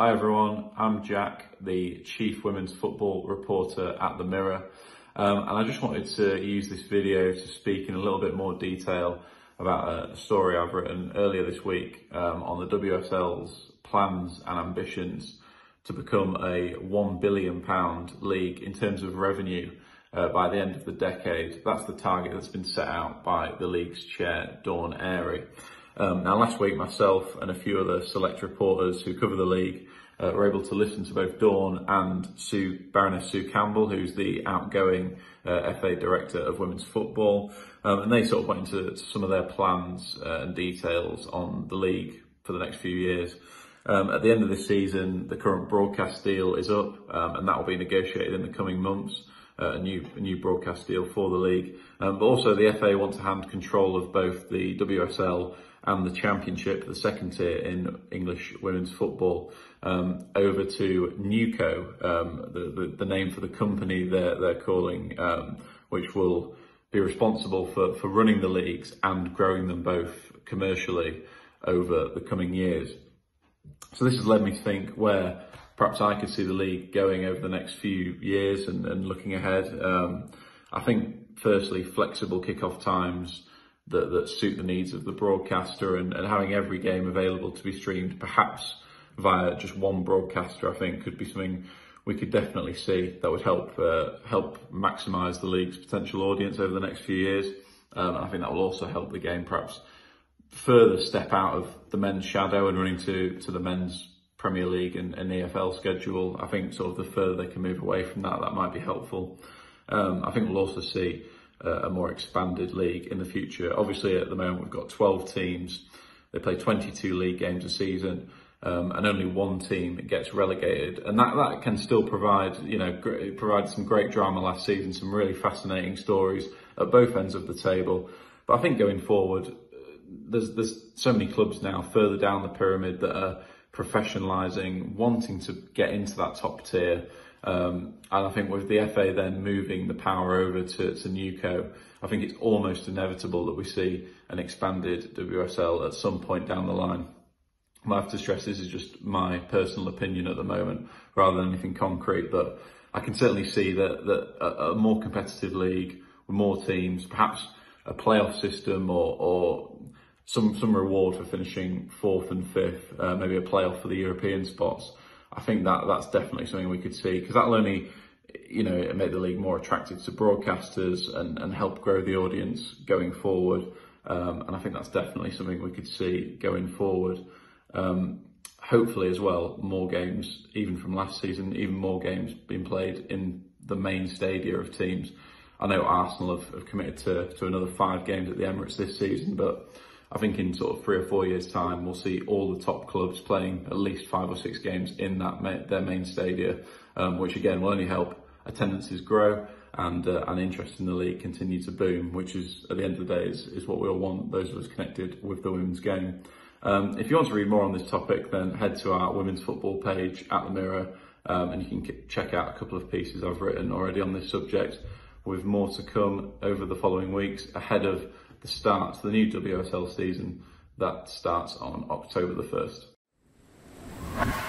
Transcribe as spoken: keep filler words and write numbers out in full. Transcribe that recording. Hi everyone, I'm Jack, the Chief Women's Football Reporter at The Mirror, um, and I just wanted to use this video to speak in a little bit more detail about a story I've written earlier this week um, on the W S L's plans and ambitions to become a one billion pound league in terms of revenue uh, by the end of the decade. That's the target that's been set out by the league's chair, Dawn Airey. Um, now, last week, myself and a few other select reporters who cover the league uh, were able to listen to both Dawn and Sue, Baroness Sue Campbell, who's the outgoing uh, F A Director of Women's Football, um, and they sort of went into some of their plans uh, and details on the league for the next few years. Um, at the end of this season, the current broadcast deal is up, um, and that will be negotiated in the coming months. Uh, a new a new broadcast deal for the league, um, but also the F A want to hand control of both the W S L and the Championship, the second tier in English women's football, um, over to NewCo, um, the, the the name for the company they're they're calling, um, which will be responsible for for running the leagues and growing them both commercially over the coming years. So this has led me to think where perhaps I could see the league going over the next few years and, and looking ahead. Um, I think, firstly, flexible kickoff times that, that suit the needs of the broadcaster and, and having every game available to be streamed, perhaps via just one broadcaster, I think could be something we could definitely see that would help uh, help maximise the league's potential audience over the next few years. Um, and I think that will also help the game perhaps further step out of the men's shadow and running to, to the men's Premier League and, and E F L schedule. I think sort of the further they can move away from that, that might be helpful. Um, I think we'll also see uh, a more expanded league in the future. Obviously at the moment we've got twelve teams, they play twenty-two league games a season, um, and only one team gets relegated. And that, that can still provide, you know, it provided some great drama last season, some really fascinating stories at both ends of the table. But I think going forward, there's, there's so many clubs now further down the pyramid that are professionalising, wanting to get into that top tier, um, and I think with the F A then moving the power over to, to NewCo, I think it's almost inevitable that we see an expanded W S L at some point down the line. And I have to stress this is just my personal opinion at the moment rather than anything concrete, but I can certainly see that, that a, a more competitive league with more teams, perhaps a playoff system or, or Some some reward for finishing fourth and fifth, uh, maybe a playoff for the European spots. I think that that's definitely something we could see because that'll only, you know, make the league more attractive to broadcasters and and help grow the audience going forward. Um, and I think that's definitely something we could see going forward. Um, hopefully, as well, more games, even from last season, even more games being played in the main stadia of teams. I know Arsenal have, have committed to to another five games at the Emirates this season, but I think in sort of three or four years' time, we'll see all the top clubs playing at least five or six games in that ma their main stadia, um, which again will only help attendances grow and uh, and interest in the league continue to boom, which is at the end of the day is, is what we all want. Those of us connected with the women's game. Um, if you want to read more on this topic, then head to our women's football page at The Mirror, um, and you can check out a couple of pieces I've written already on this subject, with more to come over the following weeks ahead of the start to the new W S L season that starts on October the first.